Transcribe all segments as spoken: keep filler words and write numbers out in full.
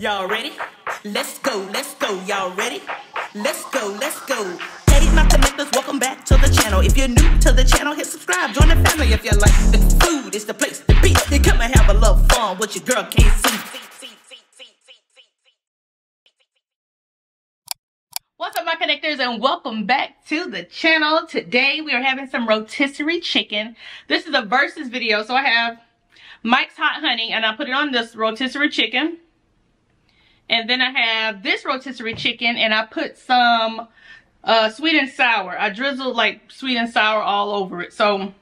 Y'all ready? Let's go, let's go. Y'all ready? Let's go, let's go. Hey, my connectors, welcome back to the channel. If you're new to the channel, hit subscribe. Join the family if you like. The food is the place to be. Then come and have a little fun with your girl K C. What's up, my connectors, and welcome back to the channel. Today we are having some rotisserie chicken. This is a versus video, so I have Mike's Hot Honey, and I put it on this rotisserie chicken. And then I have this rotisserie chicken, and I put some uh, sweet and sour. I drizzled like sweet and sour all over it. So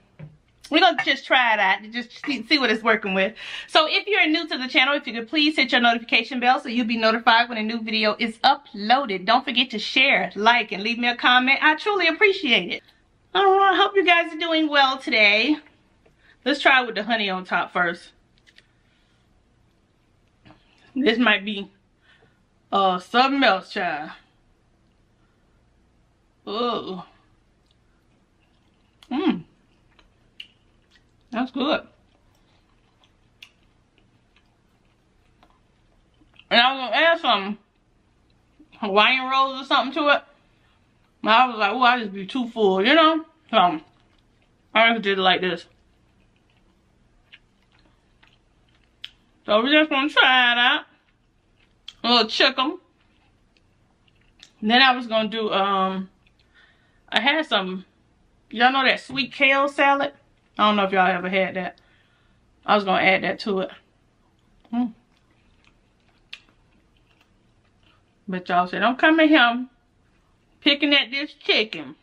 we're going to just try it out, just see what it's working with. So if you're new to the channel, if you could please hit your notification bell so you'll be notified when a new video is uploaded. Don't forget to share, like, and leave me a comment. I truly appreciate it. Oh, I hope you guys are doing well today. Let's try it with the honey on top first. This might be uh, something else, child. Oh. Mmm. That's good. And I was going to add some Hawaiian rolls or something to it. But I was like, oh, I just be too full, you know? So, I just did it like this. So, we just going to try it out. A little chicken. And then I was going to do, um, I had some, y'all know that sweet kale salad? I don't know if y'all ever had that. I was going to add that to it. Mm. But y'all said, don't come at him picking at this chicken.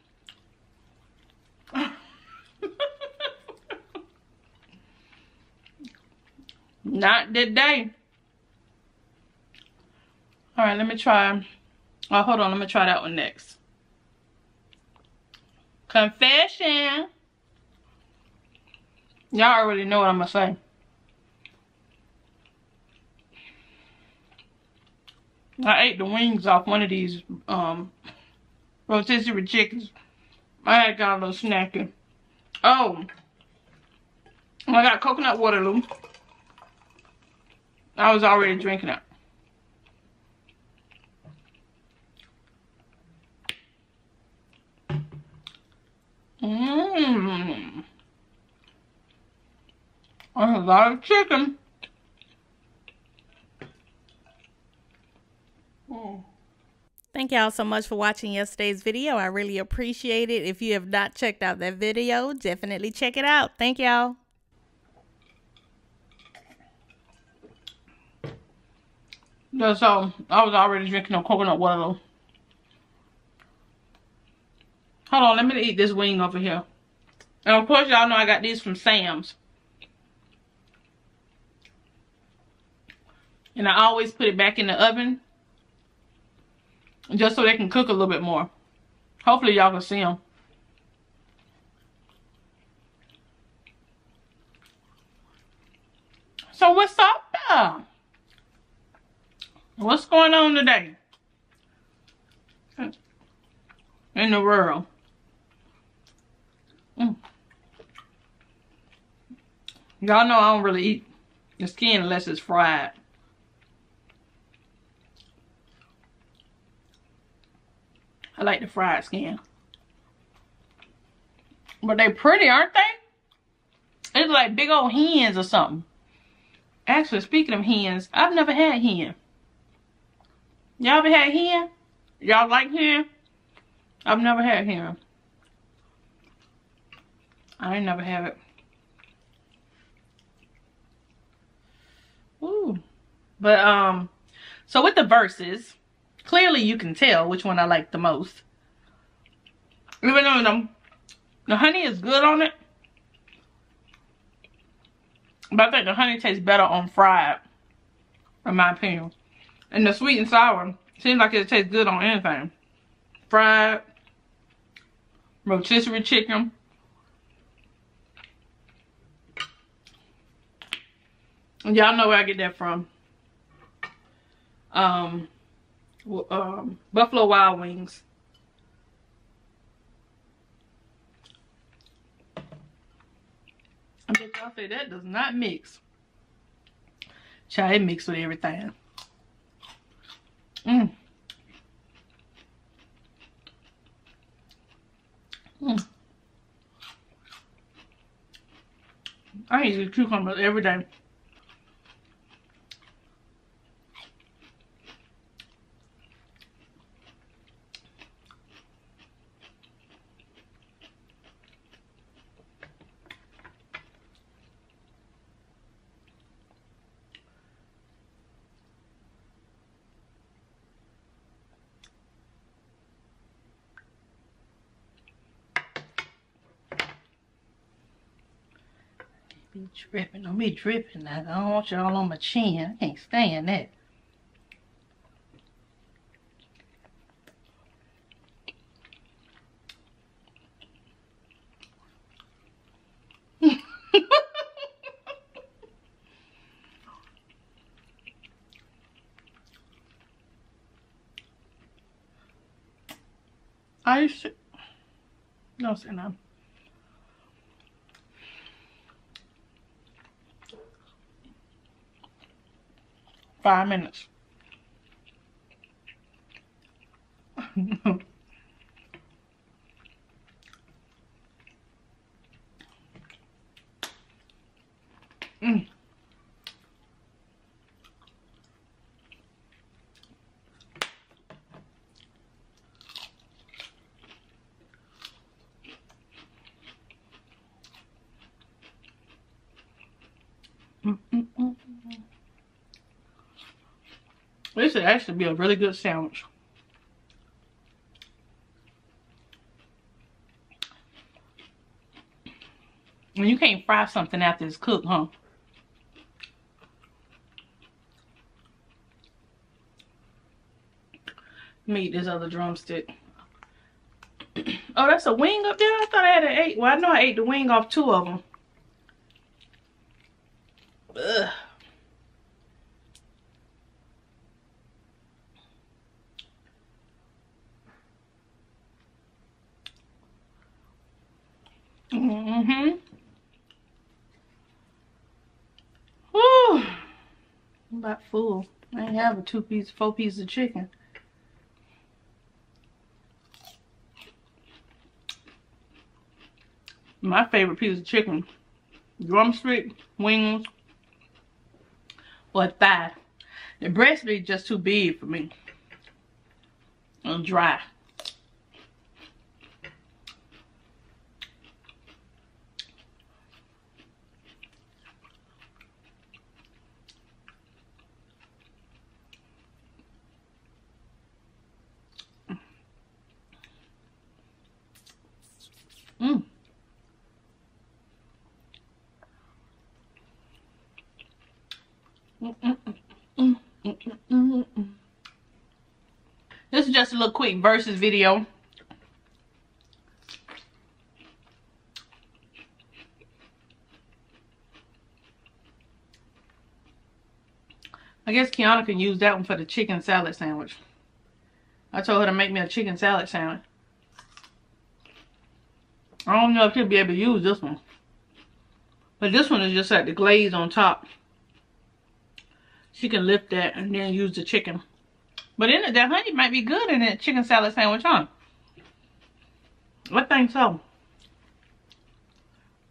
Not today. Alright, let me try. Oh, hold on. Let me try that one next. Confession. Y'all already know what I'm going to say. I ate the wings off one of these um, rotisserie chickens. I had got a little snacky. Oh. I got coconut Waterloo. I was already drinking it. Mmm. That's a lot of chicken. Oh. Thank y'all so much for watching yesterday's video. I really appreciate it. If you have not checked out that video, definitely check it out. Thank y'all. Yeah, so I was already drinking a coconut water. Hold on, let me eat this wing over here. And of course, y'all know I got these from Sam's. And I always put it back in the oven just so they can cook a little bit more. Hopefully y'all can see them. So what's up there? What's going on today in the world? Mm. Y'all know I don't really eat the skin unless it's fried. I like the fried skin. But they pretty, aren't they? It's like big old hens or something. Actually, speaking of hens, I've never had hen. Y'all ever had hen? Y'all like hen? I've never had hen. I ain't never have it. Ooh. But, um, so with the verses, clearly you can tell which one I like the most. Even though the, the honey is good on it. But I think the honey tastes better on fried, in my opinion. And the sweet and sour seems like it tastes good on anything. Fried, rotisserie chicken. Y'all know where I get that from. Um... Um, Buffalo Wild Wings. I bet y'all say that does not mix. Child, it mixed with everything. Mm. Mm. I eat cucumbers every day. Be dripping, don't be dripping now. I don't want you all on my chin. I can't stand that. I used to no say no. Five minutes. mm. This would actually be a really good sandwich. And you can't fry something after it's cooked, huh? Let me eat this other drumstick. Oh, that's a wing up there? I thought I had an eight. Well, I know I ate the wing off two of them. Ugh. Mm-hmm. Whew. I'm about full. I ain't have a two piece, four pieces of chicken. My favorite piece of chicken. Drumstick, wings, or thigh. The breast be just too big for me. And dry. Mm. Mm -mm -mm -mm -mm -mm -mm -mm. This is just a little quick versus video. I guess Kiana can use that one for the chicken salad sandwich. I told her to make me a chicken salad sandwich. I don't know if you'll be able to use this one. But this one is just like the glaze on top. She can lift that and then use the chicken. But in it, that honey might be good in that chicken salad sandwich, huh? I think so.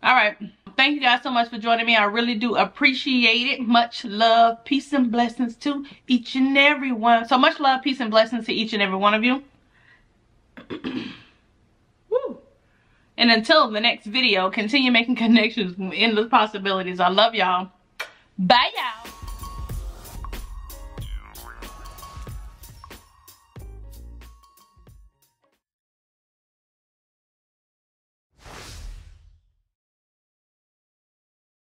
Alright. Thank you guys so much for joining me. I really do appreciate it. Much love, peace, and blessings to each and every one. So much love, peace, and blessings to each and every one of you. And until the next video, continue making connections from endless possibilities. I love y'all. Bye, y'all.